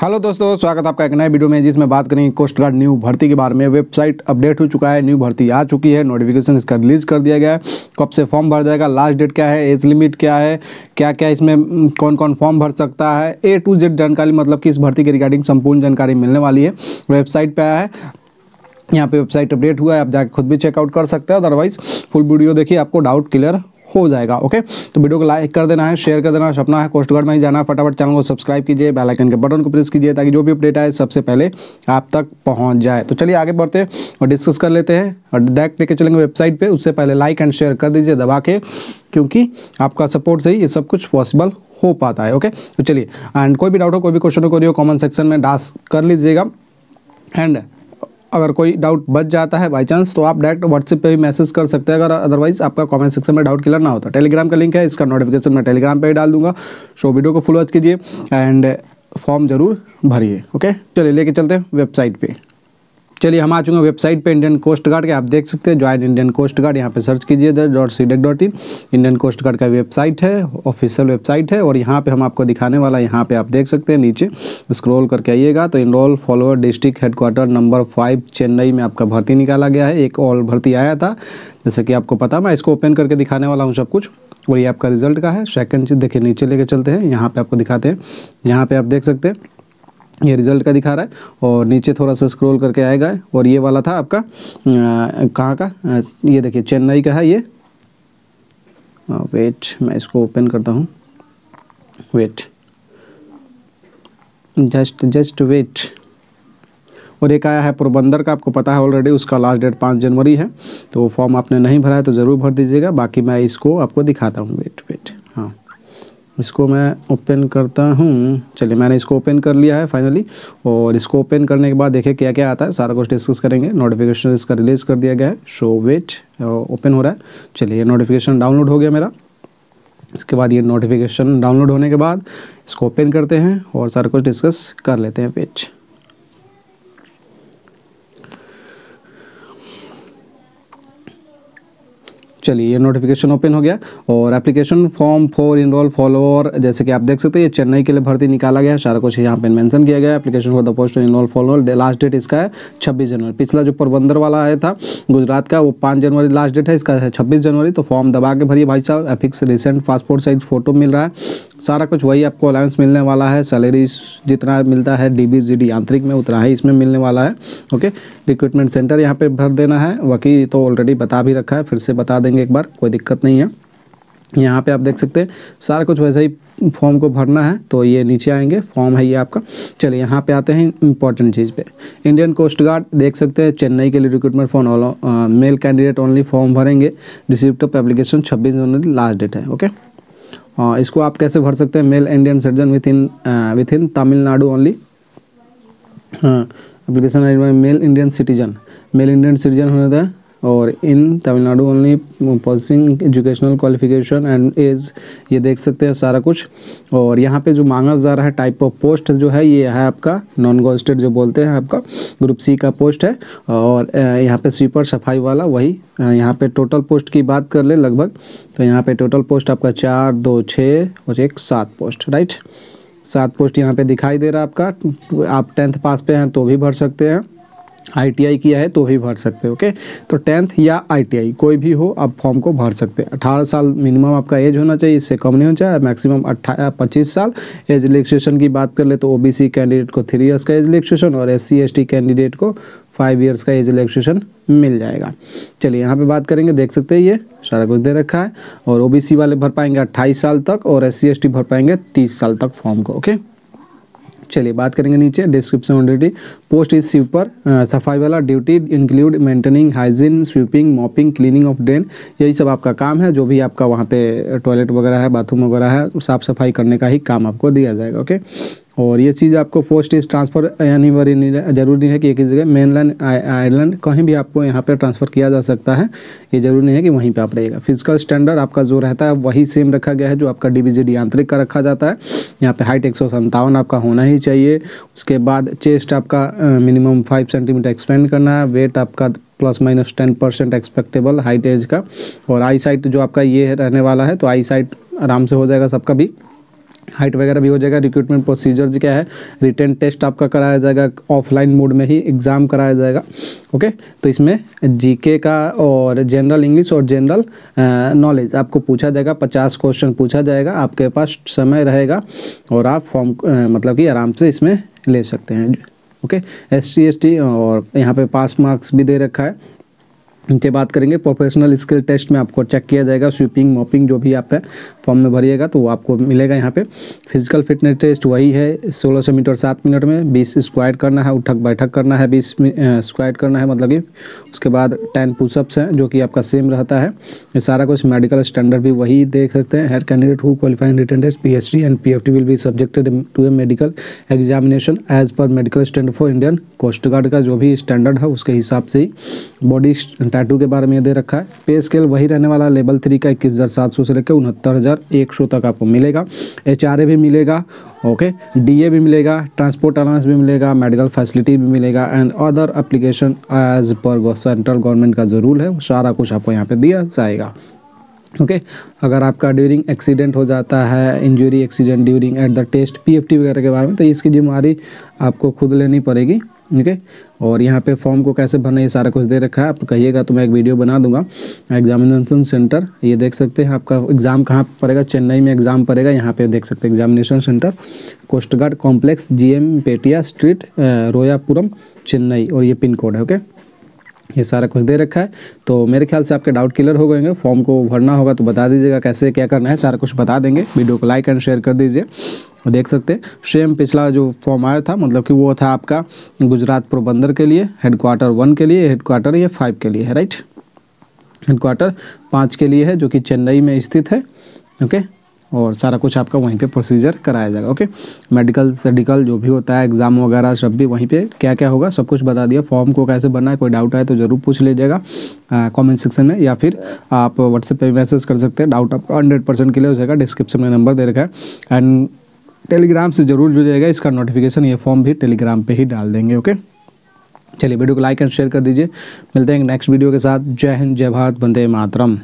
Hello दोस्तों, स्वागत है आपका एक नए वीडियो में जिसमें बात करेंगे कोस्ट गार्ड न्यू भर्ती के बारे में। वेबसाइट अपडेट हो चुका है, न्यू भर्ती आ चुकी है, नोटिफिकेशन इसका रिलीज़ कर दिया गया है, कब से फॉर्म भर जाएगा, लास्ट डेट क्या है, एज लिमिट क्या है, क्या क्या इसमें कौन कौन फॉर्म भर सकता है, A to Z जानकारी, मतलब कि इस भर्ती के रिगार्डिंग संपूर्ण जानकारी मिलने वाली है। वेबसाइट पर आया है, यहाँ पर वेबसाइट अपडेट हुआ है, आप जाकर खुद भी चेकआउट कर सकते हैं। अदरवाइज़ फुल वीडियो देखिए, आपको डाउट क्लियर हो जाएगा। ओके, तो वीडियो को लाइक कर देना है, शेयर कर देना है, सपना है कोस्ट गार्ड में ही जाना है। फटाफट चैनल को सब्सक्राइब कीजिए, बेल आइकन के बटन को प्रेस कीजिए ताकि जो भी अपडेट आए सबसे पहले आप तक पहुंच जाए। तो चलिए आगे बढ़ते हैं और डिस्कस कर लेते हैं और डायरेक्ट लेके चलेंगे वेबसाइट पे। उससे पहले लाइक एंड शेयर कर दीजिए दबा के, क्योंकि आपका सपोर्ट से ही ये सब कुछ पॉसिबल हो पाता है। ओके, तो चलिए, एंड कोई भी डाउट हो, कोई भी क्वेश्चन हो, कोई कॉमेंट सेक्शन में डास कर लीजिएगा। एंड अगर कोई डाउट बच जाता है बाई चांस तो आप डायरेक्ट व्हाट्सएप पे भी मैसेज कर सकते हैं, अगर अदरवाइज आपका कमेंट सेक्शन में डाउट क्लियर ना होता। टेलीग्राम का लिंक है, इसका नोटिफिकेशन मैं टेलीग्राम पे ही डाल दूंगा। सो वीडियो को फॉलो कीजिए एंड फॉर्म जरूर भरिए। ओके, चलिए लेके चलते हैं वेबसाइट पे। चलिए हम आ चुके हैं वेबसाइट पे इंडियन कोस्ट गार्ड के, आप देख सकते हैं ज्वाइन इंडियन कोस्ट गार्ड, यहाँ पे सर्च कीजिए .cdec.in। इंडियन कोस्ट गार्ड का वेबसाइट है, ऑफिशियल वेबसाइट है, और यहाँ पे हम आपको दिखाने वाला है। यहाँ पे आप देख सकते हैं, नीचे स्क्रॉल करके आइएगा तो enrol follower district headquarter number 5 Chennai में आपका भर्ती निकाला गया है। एक और भर्ती आया था जैसे कि आपको पता, मैं इसको ओपन करके दिखाने वाला हूँ सब कुछ, और ये आपका रिजल्ट का है। सेकेंड चीज़ देखिए, नीचे लेके चलते हैं, यहाँ पर आपको दिखाते हैं, यहाँ पर आप देख सकते हैं ये रिजल्ट का दिखा रहा है, और नीचे थोड़ा सा स्क्रॉल करके आएगा और ये वाला था आपका कहाँ का, ये देखिए चेन्नई का है ये। वेट, मैं इसको ओपन करता हूँ, वेट जस्ट वेट। और एक आया है पोरबंदर का, आपको पता है ऑलरेडी, उसका लास्ट डेट 5 जनवरी है, तो वो फॉर्म आपने नहीं भरा है तो ज़रूर भर दीजिएगा। बाकी मैं इसको आपको दिखाता हूँ, वेट हाँ, इसको मैं ओपन करता हूँ। चलिए, मैंने इसको ओपन कर लिया है फाइनली, और इसको ओपन करने के बाद देखिए क्या क्या आता है, सारा कुछ डिस्कस करेंगे। नोटिफिकेशन इसका रिलीज़ कर दिया गया है, शो वेट ओपन हो रहा है। चलिए, नोटिफिकेशन डाउनलोड हो गया मेरा। इसके बाद ये नोटिफिकेशन डाउनलोड होने के बाद इसको ओपन करते हैं और सारा कुछ डिस्कस कर लेते हैं। वेट, चलिए ये नोटिफिकेशन ओपन हो गया, और application form for enrol follower, जैसे कि आप देख सकते हैं ये चेन्नई के लिए भर्ती निकाला गया है, सारा कुछ यहाँ पे मेंशन किया गया है। Application for the post enrol follower, last date इसका है 26 जनवरी। पिछला जो पोरबंदर वाला आया था गुजरात का, वो 5 जनवरी लास्ट डेट है, इसका है 26 जनवरी। तो फॉर्म दबा के भरिए भाई साहब, एपिक्स रिसेंट पासपोर्ट साइज फ़ोटो मिल रहा है, सारा कुछ वही आपको अलाउंस मिलने वाला है। सैलरी जितना मिलता है DB GD आंतरिक में उतना ही इसमें मिलने वाला है। ओके, रिक्रूटमेंट सेंटर यहाँ पे भर देना है, बाकी तो ऑलरेडी बता भी रखा है, फिर से बता देंगे एक बार, कोई दिक्कत नहीं है। यहाँ पे आप देख सकते हैं सारा कुछ वैसा ही फॉर्म को भरना है, तो ये नीचे आएंगे, फॉर्म है ये आपका। चलिए यहाँ पे आते हैं इंपॉर्टेंट चीज़ पे, इंडियन कोस्ट गार्ड देख सकते हैं चेन्नई के लिए recruitment for all male candidate only, form भरेंगे। रिसिप्ट ऑफ एप्लीकेशन 26 जनवरी लास्ट डेट है। ओके, इसको आप कैसे भर सकते हैं, male Indian citizen within Tamil Nadu only. Application male Indian citizen होने दें और in Tamil Nadu only, possessing educational qualification and age, ये देख सकते हैं सारा कुछ। और यहाँ पे जो मांगा जा रहा है टाइप ऑफ पोस्ट जो है, ये है आपका नॉन गोस्टेड जो बोलते हैं, आपका ग्रुप C का पोस्ट है, और यहाँ पे स्वीपर सफाई वाला वही। यहाँ पे टोटल पोस्ट की बात कर ले लगभग, तो यहाँ पे टोटल पोस्ट आपका 4, 2, 6 और 1, 7 पोस्ट, राइट। 7 पोस्ट यहाँ पर दिखाई दे रहा है आपका। आप 10th पास पे हैं तो भी भर सकते हैं, ITI किया है तो भी भर सकते हैं। ओके, तो 10th या ITI कोई भी हो, आप फॉर्म को भर सकते हैं। 18 साल मिनिमम आपका एज होना चाहिए, इससे कम नहीं होना चाहिए, मैक्सिमम 25 साल। एज रिलैक्सेशन की बात कर ले तो OBC कैंडिडेट को 3 इयर्स का एज रिलैक्सेशन और SC ST कैंडिडेट को 5 इयर्स का एज रिलैक्सेशन मिल जाएगा। चलिए यहाँ पे बात करेंगे, देख सकते हैं ये सारा कुछ दे रखा है, और OBC वाले भर पाएंगे 28 साल तक और SC ST भर पाएंगे 30 साल तक फॉर्म को। ओके, चलिए बात करेंगे नीचे, description on duty. Post is sweeper सफाई वाला, duty include maintaining hygiene, sweeping, mopping, cleaning of drain, यही सब आपका काम है। जो भी आपका वहाँ पे टॉयलेट वगैरह है, बाथरूम वगैरह है, साफ सफाई करने का ही काम आपको दिया जाएगा। ओके, और ये चीज़ आपको पोस्ट इज ट्रांसफ़र यानी ज़रूरी नहीं है कि एक ही जगह मेनलैंड आयरलैंड कहीं भी आपको यहाँ पे ट्रांसफ़र किया जा सकता है, ये जरूरी नहीं है कि वहीं पे आप रहेगा। फिजिकल स्टैंडर्ड आपका जो रहता है वही सेम रखा गया है जो आपका DBGD आंतरिक का रखा जाता है। यहाँ पे हाइट 157 आपका होना ही चाहिए। उसके बाद चेस्ट आपका मिनिमम 5 सेंटीमीटर एक्सपेंड करना है। वेट आपका ±10% एक्सपेक्टेबल हाइट एज का, और आई साइट जो आपका ये रहने वाला है, तो आई साइट आराम से हो जाएगा सबका भी। हाइट वगैरह भी हो जाएगा। रिक्रूटमेंट प्रोसीजर क्या है, रिटन टेस्ट आपका कराया जाएगा, ऑफलाइन मोड में ही एग्ज़ाम कराया जाएगा। ओके, तो इसमें जीके का और जनरल इंग्लिश और जनरल नॉलेज आपको पूछा जाएगा। 50 क्वेश्चन पूछा जाएगा, आपके पास समय रहेगा और आप फॉर्म मतलब कि आराम से इसमें ले सकते हैं। ओके, SC ST और यहाँ पे पास मार्क्स भी दे रखा है। इनसे बात करेंगे। प्रोफेशनल स्किल टेस्ट में आपको चेक किया जाएगा, स्वीपिंग मॉपिंग जो भी आप है फॉर्म में भरिएगा तो वो आपको मिलेगा। यहाँ पे फिजिकल फिटनेस टेस्ट वही है, 1600 मीटर 7 मिनट में, 20 स्क्वाट करना है, उठक बैठक करना है, 20 स्क्वाट करना है मतलब कि, उसके बाद 10 पुशअप्स हैं जो कि आपका सेम रहता है। ये सारा कुछ मेडिकल स्टैंडर्ड भी वही देख सकते हैं। हर candidate who qualifying written test PhD and PFT will be subjected to a medical examination as per medical standard for Indian coast guard का जो भी स्टैंडर्ड है उसके हिसाब से ही बॉडी टैटू के बारे में दे रखा है। पे स्केल वही रहने वाला, लेवल 3 का 21,700 से लेकर 69,100 तक आपको मिलेगा। HRA भी मिलेगा, ओके, DA भी मिलेगा, ट्रांसपोर्ट अलाउंस भी मिलेगा, मेडिकल फैसिलिटी भी मिलेगा and other application as per central government का जो रूल है वो सारा कुछ आपको यहाँ पे दिया जाएगा। ओके, अगर आपका ड्यूरिंग एक्सीडेंट हो जाता है, injury accident during at the test PFT वगैरह के बारे में, तो इसकी जिम्मेदारी आपको खुद लेनी पड़ेगी। ओके, और यहाँ पे फॉर्म को कैसे भरना ये सारा कुछ दे रखा है। आप कहिएगा तो मैं एक वीडियो बना दूंगा। एग्जामिनेशन सेंटर ये देख सकते हैं, आपका एग्ज़ाम कहाँ पड़ेगा, चेन्नई में एग्ज़ाम पड़ेगा। यहाँ पे देख सकते हैं examination centre coast guard complex, GM Pettai street, Royapuram, Chennai, और ये पिन कोड है। ओके, ये सारा कुछ दे रखा है। तो मेरे ख्याल से आपके डाउट क्लियर हो गए होंगे। फॉर्म को भरना होगा तो बता दीजिएगा कैसे क्या करना है, सारा कुछ बता देंगे। वीडियो को लाइक एंड शेयर कर दीजिए। देख सकते हैं सेम पिछला जो फॉर्म आया था मतलब कि वो था आपका गुजरात पोरबंदर के लिए, हेडक्वार्टर 1 के लिए, हेडक्वार्टर ये 5 के लिए है, राइट। हेडक्वार्टर 5 के लिए है जो कि चेन्नई में स्थित है। ओके, और सारा कुछ आपका वहीं पे प्रोसीजर कराया जाएगा। ओके, मेडिकल सर्जिकल जो भी होता है, एग्ज़ाम वगैरह सब भी वहीं पे क्या क्या होगा सब कुछ बता दिया। फॉर्म को कैसे भरना है, कोई डाउट आए तो ज़रूर पूछ लीजिएगा कमेंट सेक्शन में, या फिर आप व्हाट्सएप पे मैसेज कर सकते हैं। डाउट आपका 100% क्लियर हो जाएगा। डिस्क्रिप्शन में नंबर दे रखा है एंड टेलीग्राम से ज़रूर जुड़िएगा। इसका नोटिफिकेशन ये फॉर्म भी टेलीग्राम पर ही डाल देंगे। ओके, चलिए वीडियो को लाइक एंड शेयर कर दीजिए। मिलते हैं नेक्स्ट वीडियो के साथ। जय हिंद, जय भारत, वंदे मातरम।